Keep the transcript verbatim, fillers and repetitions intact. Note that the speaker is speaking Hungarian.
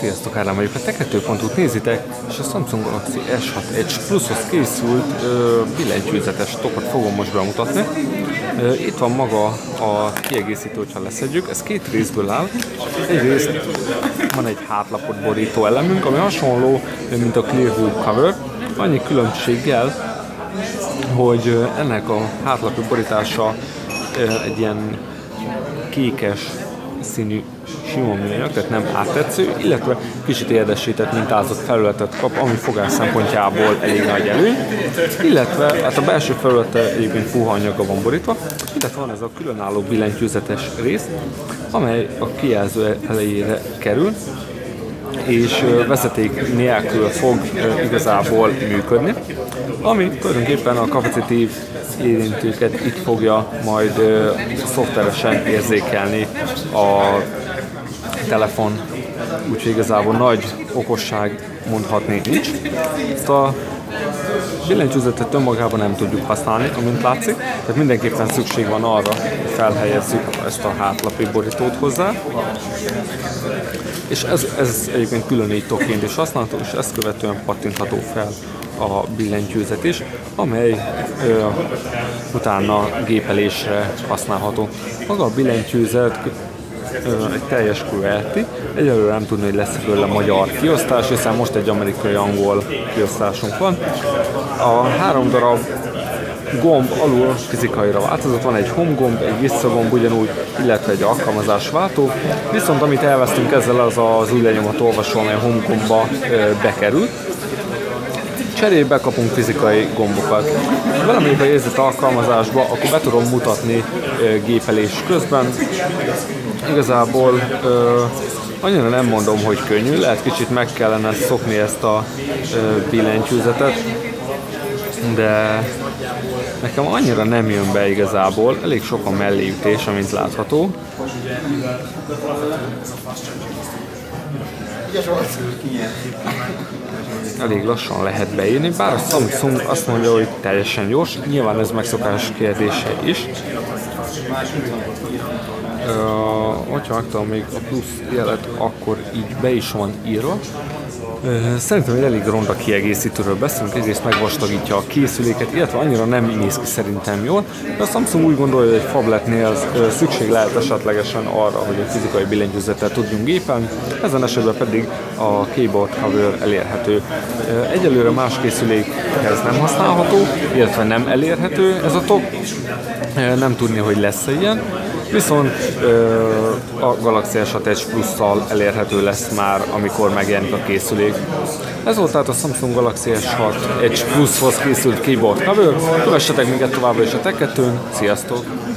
Sziasztok, Ádám vagyok, a Tech kettő nézitek, és a Samsung Galaxy S hat edge pluszhoz készült billentyűzetes topot fogom most bemutatni. Ö, itt van maga a kiegészítő, hogyha leszedjük, ez két részből áll. Egyrészt van egy hátlapot borító elemünk, ami hasonló, mint a Clearview Cover, annyi különbséggel, hogy ennek a hátlapú borítása egy ilyen kékes színű sima műanyag, tehát nem áttetsző, illetve kicsit érdesített mintázott felületet kap, ami fogás szempontjából elég nagy előny, illetve hát a belső felülete egyébként puha anyaga van borítva, illetve van ez a különálló billentyűzetes rész, amely a kijelző elejére kerül, és vezeték nélkül fog igazából működni, ami tulajdonképpen a kapacitív érintőket itt fogja majd szoftveresen érzékelni a telefon, úgyhogy igazából nagy okosság mondhatni nincs. Ezt a billentyűzetet önmagában nem tudjuk használni, amint látszik, tehát mindenképpen szükség van arra, hogy felhelyezzük ezt a hátlapi borítót hozzá. És ez, ez egyébként külön így toként is használható, és ezt követően pattintható fel a billentyűzet is, amely ö, utána gépelésre használható. Maga a billentyűzet ö, egy teljes kú er té, egyelőre nem tudni, hogy lesz belőle magyar kiosztás, hiszen most egy amerikai-angol kiosztásunk van. A három darab gomb alul fizikaira változott, van egy home gomb, egy visszagomb ugyanúgy, illetve egy alkalmazásváltó, viszont amit elvesztünk ezzel, az az új lenyomat olvasó, amely a home gombba bekerült. Cserébe kapunk fizikai gombokat. Ha valamelyik érzett alkalmazásba, akkor be tudom mutatni gépelés közben. Igazából annyira nem mondom, hogy könnyű, lehet kicsit meg kellene szokni ezt a billentyűzetet, de nekem annyira nem jön be igazából, elég sok a melléütés, amint látható. Elég lassan lehet beírni, bár a Samsung azt mondja, hogy teljesen gyors, nyilván ez megszokás kérdése is. Uh, ha megtalálom még a plusz jelet, akkor így be is van írva. Szerintem egy elég ronda kiegészítőről beszélünk, egyrészt megvastagítja a készüléket, illetve annyira nem néz ki szerintem jól, de a Samsung úgy gondolja, hogy egy phabletnél szükség lehet esetlegesen arra, hogy egy fizikai billentyűzettel tudjunk gépelni, ezen esetben pedig a Keyboard Cover elérhető. Egyelőre más készülékhez nem használható, illetve nem elérhető ez a top, nem tudni, hogy lesz-e ilyen, viszont a Galaxy S hat edge plusszal elérhető lesz már, amikor megjelenik a készülék. Ez volt tehát a Samsung Galaxy S hat edge pluszhoz készült Keyboard Cover. Kövessetek minket továbbra is a Tech kettőn. Sziasztok!